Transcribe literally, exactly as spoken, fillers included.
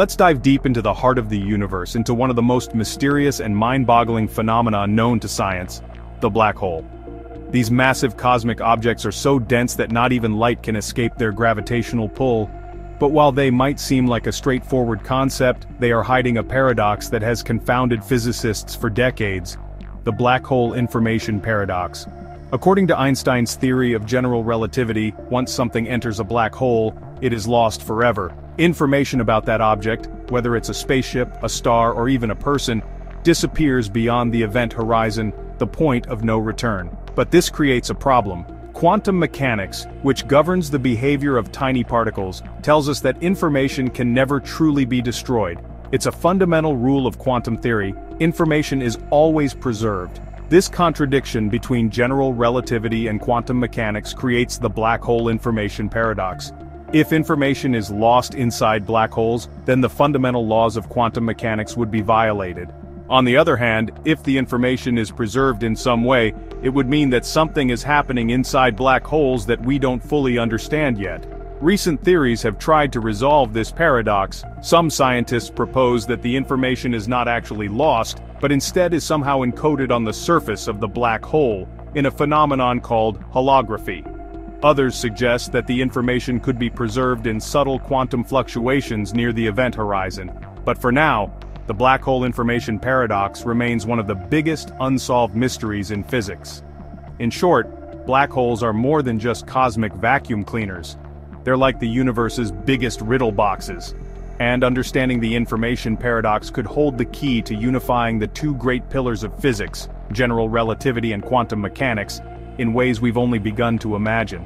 Let's dive deep into the heart of the universe, into one of the most mysterious and mind-boggling phenomena known to science, the black hole. These massive cosmic objects are so dense that not even light can escape their gravitational pull, but while they might seem like a straightforward concept, they are hiding a paradox that has confounded physicists for decades, the Black Hole Information Paradox. According to Einstein's theory of general relativity, once something enters a black hole, it is lost forever. Information about that object, whether it's a spaceship, a star, or even a person, disappears beyond the event horizon, the point of no return. But this creates a problem. Quantum mechanics, which governs the behavior of tiny particles, tells us that information can never truly be destroyed. It's a fundamental rule of quantum theory: information is always preserved. This contradiction between general relativity and quantum mechanics creates the black hole information paradox. If information is lost inside black holes, then the fundamental laws of quantum mechanics would be violated. On the other hand, if the information is preserved in some way, it would mean that something is happening inside black holes that we don't fully understand yet. Recent theories have tried to resolve this paradox. Some scientists propose that the information is not actually lost, but instead is somehow encoded on the surface of the black hole, in a phenomenon called holography. Others suggest that the information could be preserved in subtle quantum fluctuations near the event horizon. But for now, the black hole information paradox remains one of the biggest unsolved mysteries in physics. In short, black holes are more than just cosmic vacuum cleaners. They're like the universe's biggest riddle boxes. And understanding the information paradox could hold the key to unifying the two great pillars of physics, general relativity and quantum mechanics, in ways we've only begun to imagine.